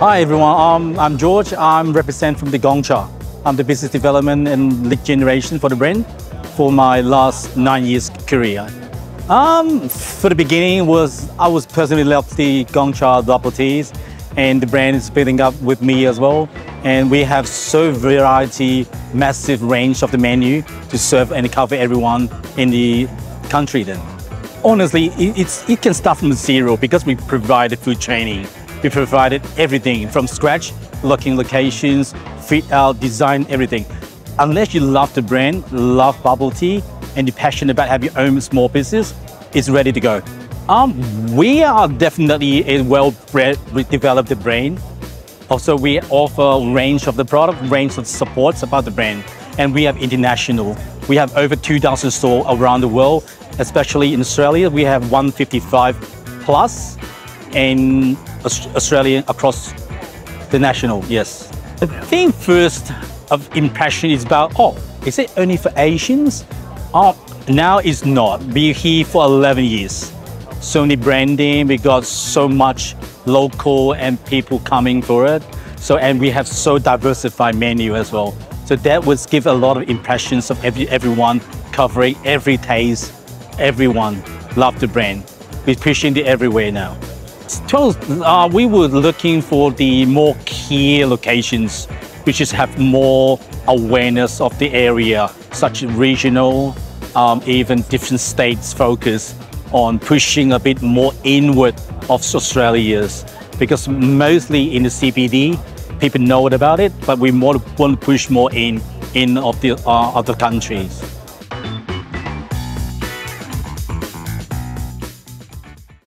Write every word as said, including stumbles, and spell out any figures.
Hi everyone, um, I'm George. I'm representing from the Gong Cha. I'm the business development and lead generation for the brand for my last nine years career. Um, for the beginning, was I was personally loved the Gong Cha bubbleteas, and the brand is building up with me as well. And we have so variety, massive range of the menu to serve and cover everyone in the country. Then, honestly, it, it's it can start from zero because we provide the food training. We provided everything from scratch, looking locations, fit out, design, everything. Unless you love the brand, love bubble tea, and you're passionate about having your own small business, it's ready to go. Um, we are definitely a well-bred, developed brand. Also, we offer range of the product, range of supports about the brand, and we have international. We have over two thousand stores around the world, especially in Australia. We have one fifty-five plus. And Australian across the national, yes. The thing first of impression is about, oh, is it only for Asians? Oh, now it's not. We're here for eleven years. So many branding, we got so much local and people coming for it. So, and we have so diversified menu as well. So that would give a lot of impressions of every, everyone covering every taste, everyone love the brand. We're pushing it everywhere now. Uh, we were looking for the more key locations, which is have more awareness of the area, such as regional, um, even different states focus on pushing a bit more inward of Australia's, because mostly in the C B D, people know about it, but we more want to push more in in of the uh, other countries.